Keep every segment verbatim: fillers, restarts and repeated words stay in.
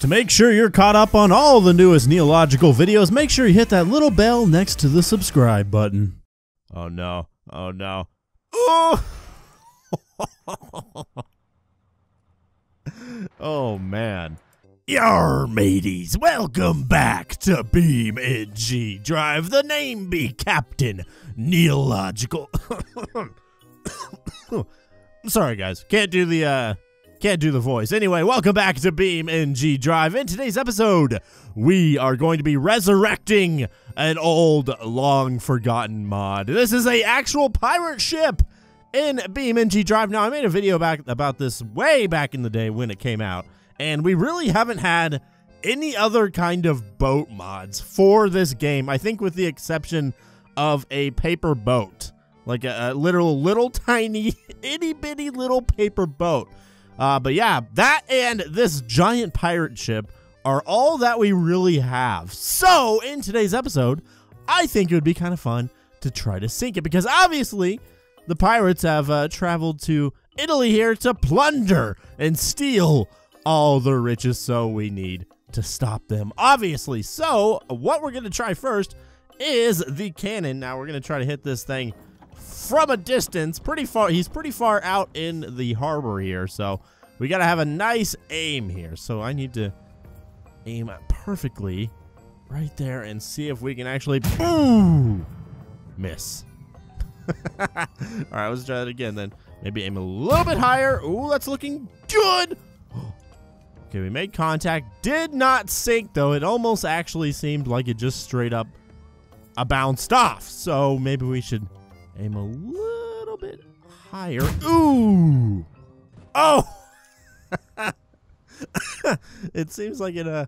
To make sure you're caught up on all the newest Neilogical videos, make sure you hit that little bell next to the subscribe button. Oh no, oh no. Oh, oh man. Yar mateys, welcome back to BeamNG Drive. The name be Captain Neilogical. I'm sorry guys, can't do the, uh... Can't do the voice. Anyway, welcome back to BeamNG Drive. In today's episode, we are going to be resurrecting an old, long-forgotten mod. This is a actual pirate ship in BeamNG Drive. Now, I made a video back about this way back in the day when it came out, and we really haven't had any other kind of boat mods for this game, I think with the exception of a paper boat. Like a, a literal little tiny, itty-bitty little paper boat. Uh, but yeah, that and this giant pirate ship are all that we really have. So, in today's episode, I think it would be kind of fun to try to sink it, because obviously, the pirates have uh, traveled to Italy here to plunder and steal all the riches, so we need to stop them, obviously. So, what we're going to try first is the cannon. Now, we're going to try to hit this thing from a distance, pretty far. He's pretty far out in the harbor here, so we gotta have a nice aim here. So I need to aim perfectly right there and see if we can actually ooh, miss. All right, let's try that again then. Maybe aim a little bit higher. Ooh, that's looking good. Okay, we made contact. Did not sink though. It almost actually seemed like it just straight up a bounced off. So maybe we should aim a little bit higher. Ooh! Oh! It seems like it uh,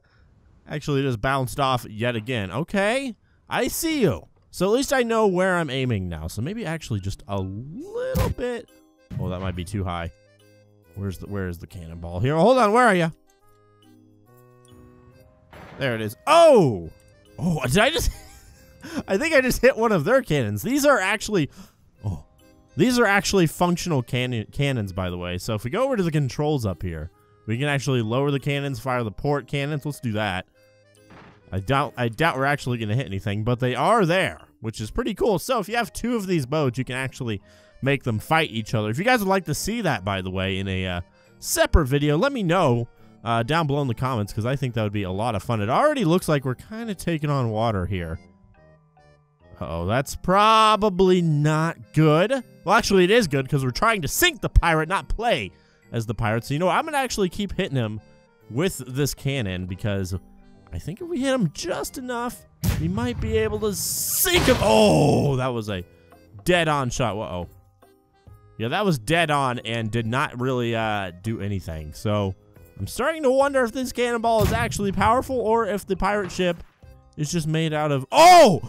actually just bounced off yet again. Okay, I see you. So at least I know where I'm aiming now. So maybe actually just a little bit. Oh, that might be too high. Where's the Where is the cannonball here? Hold on, where are you? There it is. Oh! Oh, did I just... I think I just hit one of their cannons. These are actually, oh, these are actually functional cannon, cannons, by the way. So if we go over to the controls up here, we can actually lower the cannons, fire the port cannons. Let's do that. I doubt, I doubt we're actually going to hit anything, but they are there, which is pretty cool. So if you have two of these boats, you can actually make them fight each other. If you guys would like to see that, by the way, in a uh, separate video, let me know uh, down below in the comments, because I think that would be a lot of fun. It already looks like we're kind of taking on water here. Uh-oh, that's probably not good. Well, actually, it is good because we're trying to sink the pirate, not play as the pirate. So, you know what? I'm going to actually keep hitting him with this cannon because I think if we hit him just enough, we might be able to sink him. Oh, that was a dead-on shot. Uh-oh. Yeah, that was dead-on and did not really uh, do anything. So, I'm starting to wonder if this cannonball is actually powerful or if the pirate ship is just made out of... Oh!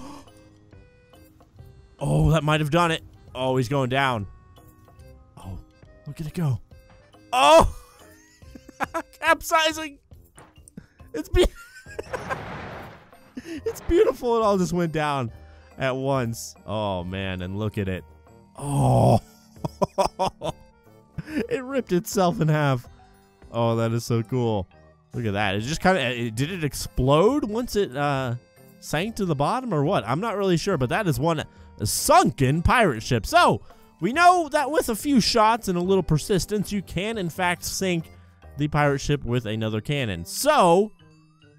Oh, that might have done it. Oh, he's going down. Oh, look at it go. Oh! Capsizing! It's be It's beautiful. It all just went down at once. Oh, man, and look at it. Oh! It ripped itself in half. Oh, that is so cool. Look at that. It just kind of... Did it explode once it uh, sank to the bottom or what? I'm not really sure, but that is one... A sunken pirate ship. So we know that with a few shots and a little persistence, you can in fact sink the pirate ship with another cannon. So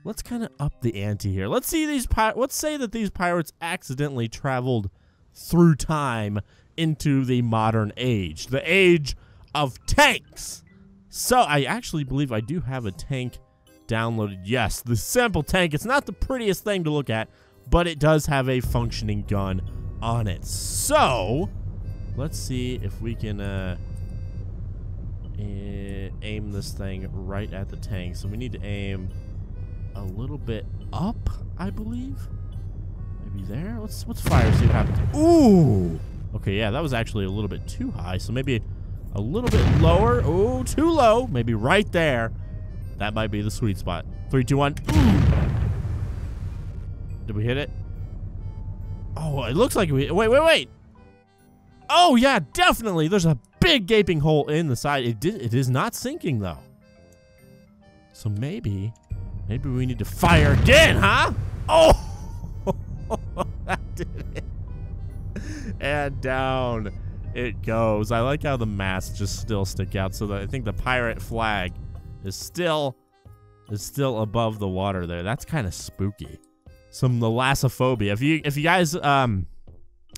let's kind of up the ante here. Let's see these pirates. Let's say that these pirates accidentally traveled through time into the modern age, the age of tanks. So I actually believe I do have a tank downloaded. Yes, the simple tank. It's not the prettiest thing to look at, but it does have a functioning gun on it. So let's see if we can uh, aim this thing right at the tank. So we need to aim a little bit up, I believe. Maybe there. Let's let's fire, see what happens. Ooh. Okay, yeah, that was actually a little bit too high. So maybe a little bit lower. Ooh, too low. Maybe right there. That might be the sweet spot. Three, two, one. Ooh. Did we hit it? Oh, it looks like we... Wait, wait, wait. Oh, yeah, definitely. There's a big gaping hole in the side. It, did, it is not sinking, though. So maybe Maybe we need to fire again, huh? Oh! That did it. And down it goes. I like how the masts just still stick out, so that I think the pirate flag is still is still above the water there. That's kind of spooky. Some thalassophobia. If you if you guys um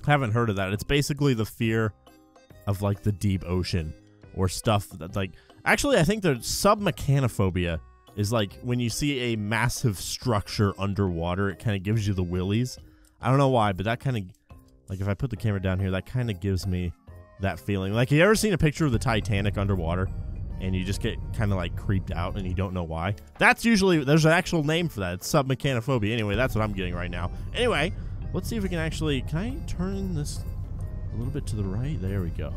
haven't heard of that, it's basically the fear of like the deep ocean or stuff that like actually I think the submechanophobia is like when you see a massive structure underwater, it kind of gives you the willies. I don't know why, but that kind of like if I put the camera down here, that kind of gives me that feeling. Like, have you ever seen a picture of the Titanic underwater? And you just get kind of like creeped out and you don't know why. That's usually, there's an actual name for that. It's submechanophobia. Anyway, that's what I'm getting right now. Anyway, let's see if we can actually, can I turn this a little bit to the right? There we go.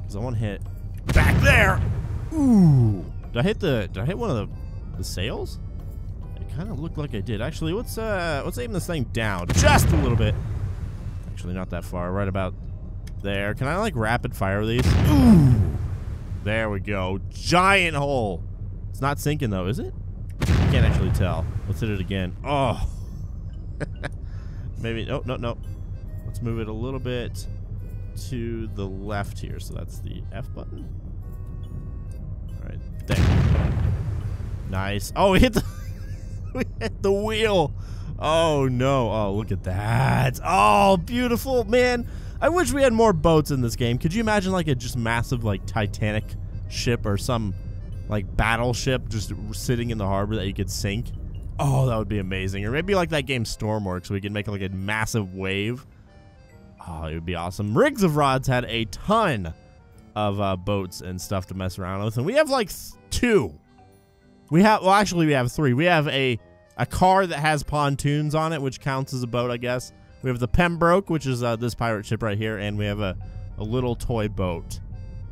Because I want to hit back there. Ooh. Did I hit the, did I hit one of the, the sails? It kind of looked like I did. Actually, let's, uh, let's aim this thing down just a little bit. Actually, not that far. Right about there. Can I like rapid fire these? Ooh. There we go. Giant hole. It's not sinking though, is it? I can't actually tell. Let's hit it again. Oh. Maybe. No, no, no. Let's move it a little bit to the left here. So that's the F button. All right. There. Nice. Oh, we hit the, we hit the wheel. Oh, no. Oh, look at that. Oh, beautiful, man. I wish we had more boats in this game. Could you imagine like a just massive like Titanic ship or some like battleship just sitting in the harbor that you could sink? Oh, that would be amazing. Or maybe like that game Stormworks, so we could make like a massive wave. Oh, it would be awesome. Rigs of Rods had a ton of uh, boats and stuff to mess around with, and we have like two. We have well, actually we have three. We have a a car that has pontoons on it, which counts as a boat, I guess. We have the Pembroke, which is uh, this pirate ship right here, and we have a, a little toy boat,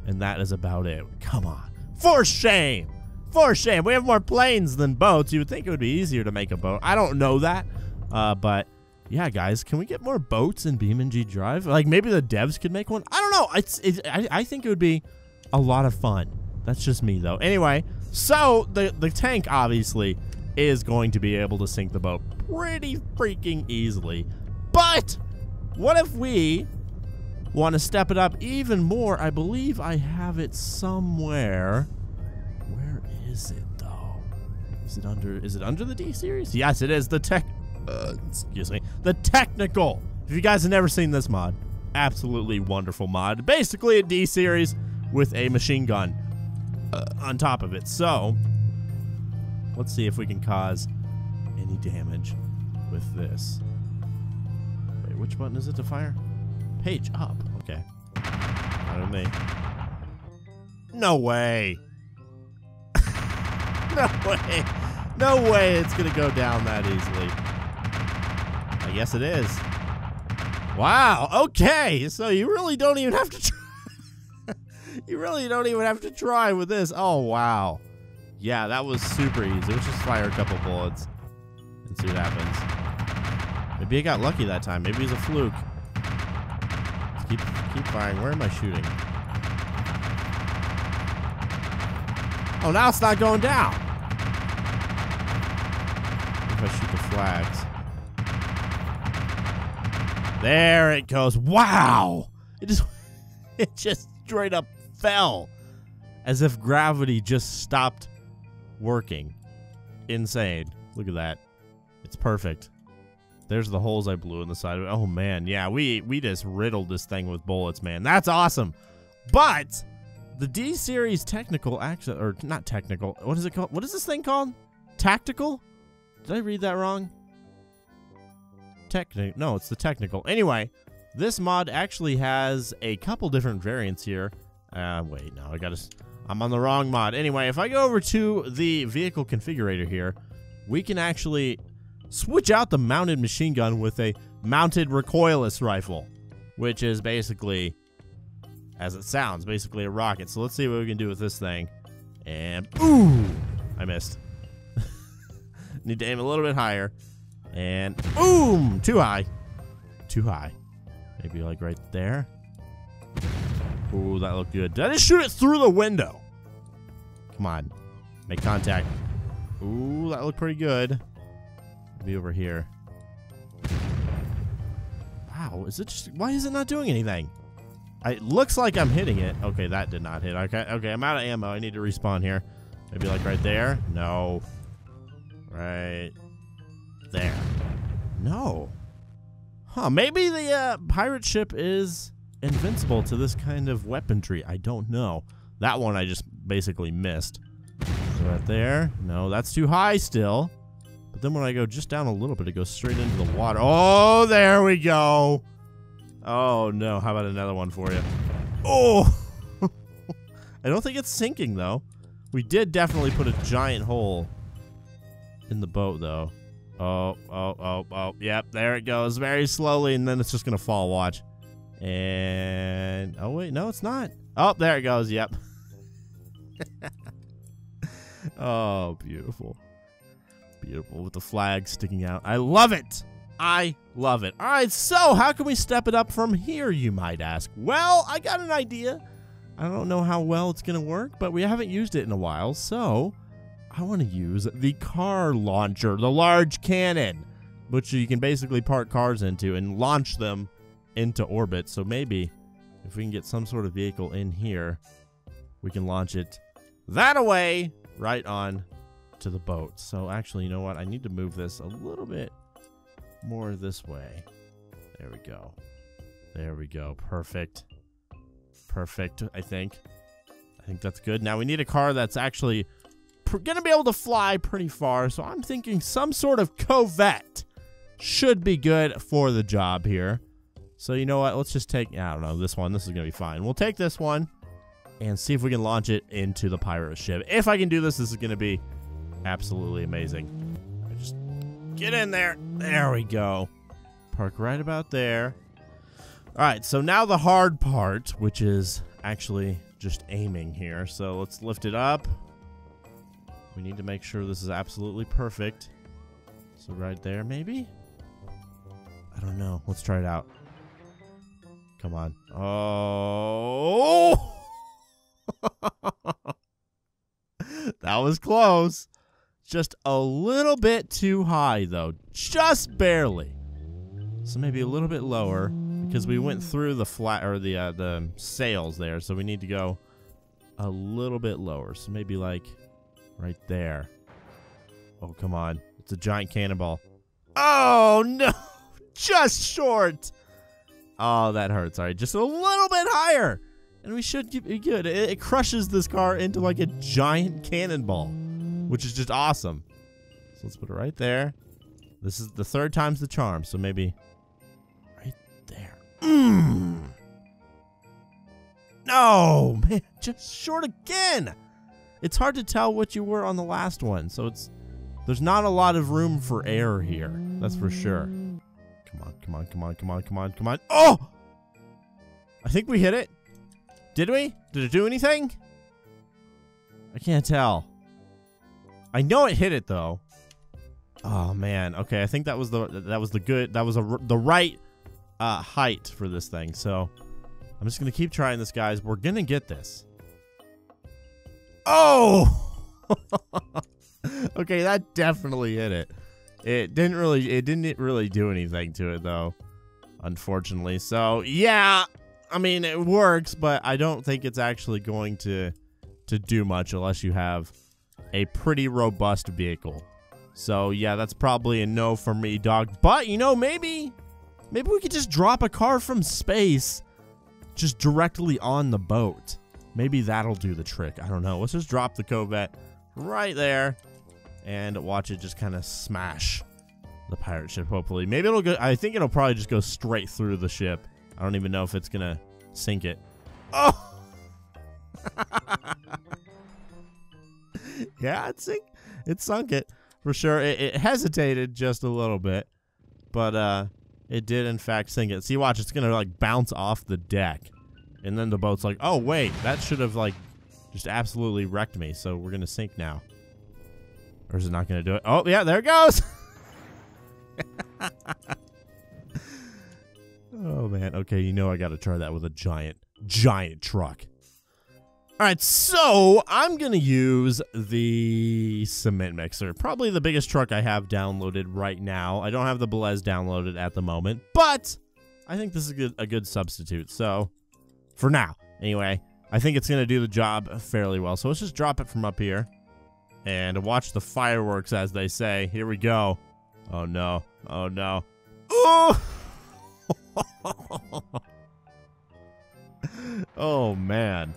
and that is about it. Come on. For shame. For shame. We have more planes than boats. You would think it would be easier to make a boat. I don't know that, uh, but yeah, guys, can we get more boats in BeamNG Drive? Like, maybe the devs could make one? I don't know. It's, it's I, I think it would be a lot of fun. That's just me, though. Anyway, so the, the tank, obviously, is going to be able to sink the boat pretty freaking easily. But what if we want to step it up even more? I believe I have it somewhere. Where is it though? Is it under? Is it under the D series? Yes, it is. The tech. Uh, excuse me. The technical. If you guys have never seen this mod, absolutely wonderful mod. Basically a D series with a machine gun uh, on top of it. So let's see if we can cause any damage with this. Which button is it to fire? Page up. Okay. Not on me. No way. No way. No way it's going to go down that easily. I guess it is. Wow. Okay. So you really don't even have to try. You really don't even have to try with this. Oh, wow. Yeah, that was super easy. Let's just fire a couple bullets and see what happens. Maybe he got lucky that time. Maybe he's a fluke. Let's keep, keep firing. Where am I shooting? Oh, now it's not going down. If I shoot the flags. There it goes. Wow. It just, it just straight up fell. As if gravity just stopped working. Insane. Look at that. It's perfect. There's the holes I blew in the side of it. Oh, man. Yeah, we, we just riddled this thing with bullets, man. That's awesome. But the D-Series technical action, or not technical. What is it called? What is this thing called? Tactical? Did I read that wrong? Technic. No, it's the technical. Anyway, this mod actually has a couple different variants here. Uh, wait, no, I got to... I'm on the wrong mod. Anyway, if I go over to the vehicle configurator here, we can actually... switch out the mounted machine gun with a mounted recoilless rifle, which is basically, as it sounds, basically a rocket. So let's see what we can do with this thing. And, ooh, I missed. Need to aim a little bit higher. And, boom, too high. Too high. Maybe like right there. Ooh, that looked good. Did I just shoot it through the window? Come on, make contact. Ooh, that looked pretty good. I'll be over here. Wow, is it just, why is it not doing anything? I, it looks like I'm hitting it. Okay, that did not hit. Okay, okay, I'm out of ammo. I need to respawn here. Maybe like right there? No. Right there. No. Huh, maybe the uh, pirate ship is invincible to this kind of weaponry. I don't know. That one I just basically missed. Right there. No, that's too high still. But then when I go just down a little bit, it goes straight into the water. Oh, there we go. Oh, no. How about another one for you? Oh! I don't think it's sinking, though. We did definitely put a giant hole in the boat, though. Oh, oh, oh, oh. Yep, there it goes. Very slowly, and then it's just going to fall. Watch. And... oh, wait. No, it's not. Oh, there it goes. Yep. Oh, beautiful. Beautiful. With the flag sticking out. I love it. I love it. All right, so how can we step it up from here, you might ask? Well, I got an idea. I don't know how well it's going to work, but we haven't used it in a while, so... I want to use the car launcher, the large cannon, which you can basically park cars into and launch them into orbit. So maybe if we can get some sort of vehicle in here, we can launch it that-a-way right on to the boat. So actually, you know what? I need to move this a little bit more this way. There we go. There we go. Perfect. Perfect, I think. I think that's good. Now we need a car that's actually... gonna be able to fly pretty far, so I'm thinking some sort of Corvette should be good for the job here. So you know what? Let's just take, I don't know, this one. This is gonna be fine. We'll take this one and see if we can launch it into the pirate ship. If I can do this, this is gonna be absolutely amazing. Just get in there. There we go. Park right about there. All right. So now the hard part, which is actually just aiming here. So let's lift it up. We need to make sure this is absolutely perfect. So right there, maybe? I don't know. Let's try it out. Come on. Oh! That was close. Just a little bit too high, though. Just barely. So maybe a little bit lower because we went through the flat or the uh, the sails there. So we need to go a little bit lower. So maybe like... right there. Oh, come on. It's a giant cannonball. Oh, no. Just short. Oh, that hurts. All right, just a little bit higher. And we should be good. It, it crushes this car into like a giant cannonball, which is just awesome. So let's put it right there. This is the third time's the charm. So maybe right there. Mm. No, man. Just short again. It's hard to tell what you were on the last one, so it's there's not a lot of room for error here. That's for sure. Come on, come on, come on, come on, come on, come on. Oh! I think we hit it. Did we? Did it do anything? I can't tell. I know it hit it though. Oh man. Okay, I think that was the that was the good that was a, the right uh, height for this thing. So I'm just gonna keep trying this, guys. We're gonna get this. Oh! Okay, that definitely hit it. It didn't really it didn't really do anything to it though, unfortunately. So, yeah, I mean, it works, but I don't think it's actually going to to do much unless you have a pretty robust vehicle. So, yeah, that's probably a no for me, dog. But, you know, maybe maybe we could just drop a car from space just directly on the boat. Maybe that'll do the trick. I don't know. Let's just drop the Corvette right there and watch it just kind of smash the pirate ship, hopefully. Maybe it'll go... I think it'll probably just go straight through the ship. I don't even know if it's going to sink it. Oh! Yeah, it, sink, it sunk it for sure. It, it hesitated just a little bit, but uh, it did, in fact, sink it. See, watch. It's going to, like, bounce off the deck. And then the boat's like, oh, wait, that should have, like, just absolutely wrecked me. So we're going to sink now. Or is it not going to do it? Oh, yeah, there it goes. Oh, man. Okay, you know I got to try that with a giant, giant truck. All right, so I'm going to use the cement mixer. Probably the biggest truck I have downloaded right now. I don't have the Belez downloaded at the moment, but I think this is a good, a good substitute. So for now, anyway, I think it's going to do the job fairly well. So let's just drop it from up here and watch the fireworks, as they say. Here we go. Oh, no. Oh, no. Ooh! Oh, man.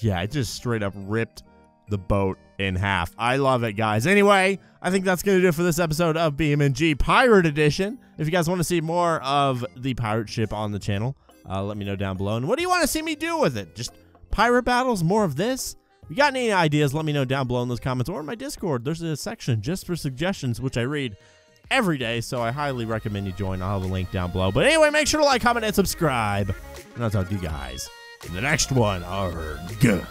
Yeah, it just straight up ripped the boat in half. I love it, guys. Anyway, I think that's going to do it for this episode of BeamNG Pirate Edition. If you guys want to see more of the pirate ship on the channel, uh, let me know down below. And what do you want to see me do with it? Just pirate battles, more of this? If you got any ideas, let me know down below in those comments or in my Discord. There's a section just for suggestions, which I read every day, so I highly recommend you join. I'll have a link down below. But anyway, make sure to like, comment, and subscribe. And I'll talk to you guys in the next one. Arrgh.